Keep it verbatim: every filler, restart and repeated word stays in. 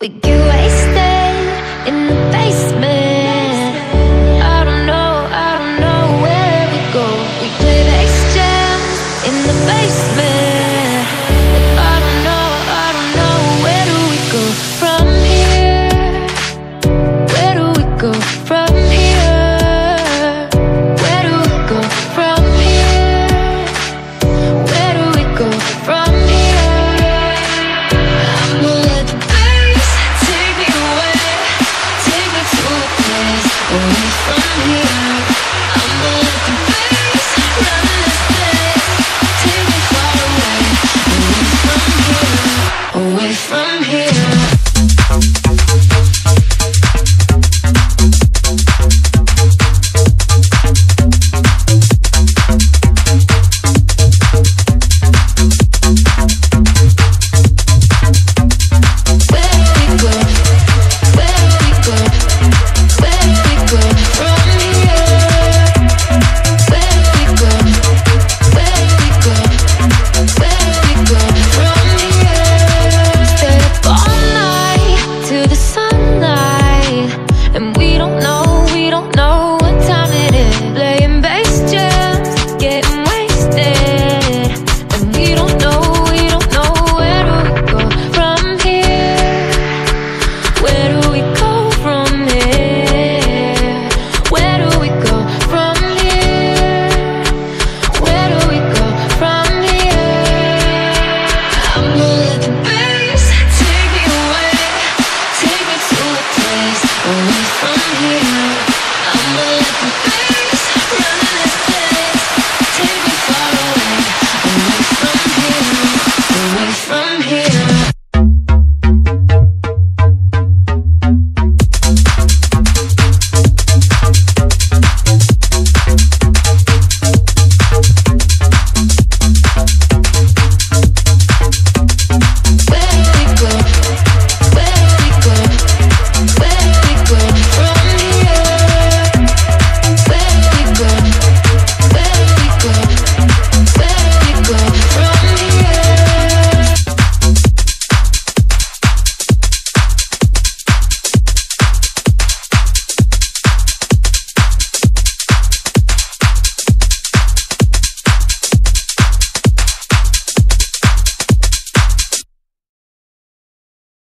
We get wasted in the